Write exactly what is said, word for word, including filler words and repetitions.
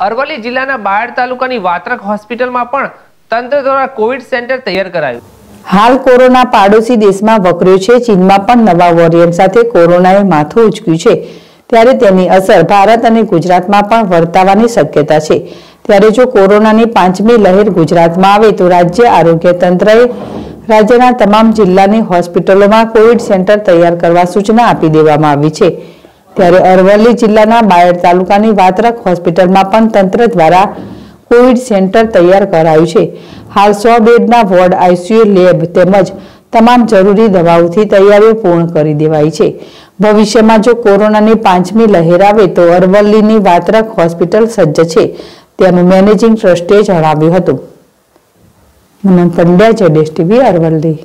अरवली जिल्लाना बायड तालुकानी वात्रक होस्पिटलमां पण तंत्र द्वारा कोविड सेंटर तैयार करायुं। हाल कोरोना पाडोशी देशमां वकर्यो छे। चीनमां पण नवा वोरियंट साथे कोरोनाए माथुं उचक्युं छे, त्यारे तेनी असर भारत अने गुजरातमां पण वर्तावानी शक्यता छे। त्यारे जो कोरोनानी पांचमी लहेर गुजरातमां आवे तो राज्य आरोग्य तंत्रए राज्यना तमाम जिल्लानी होस्पिटलोमां कोविड सेंटर तैयार करवा सूचना आपी देवामां आवी छे। त्यारे अरवली जिल्लाना बायड तालुकानी वात्रक होस्पिटलमां पण तंत्र द्वारा कोविड सेंटर तैयार करायुं छे। हाल सौ बेडना वोर्ड, आईसीयू, लेब તેમજ तमाम जरूरी दवाओथी तैयारीओ पूर्ण करी देवाई छे। भविष्यमां जो कोरोनानी पांचमी लहेर आवे तो अरवलीनी वात्रक होस्पिटल सज्ज छे, तेम मैनेजिंग ट्रस्टीए जणाव्युं हतुं। Manan Pandya, JDS TV, Aravalli.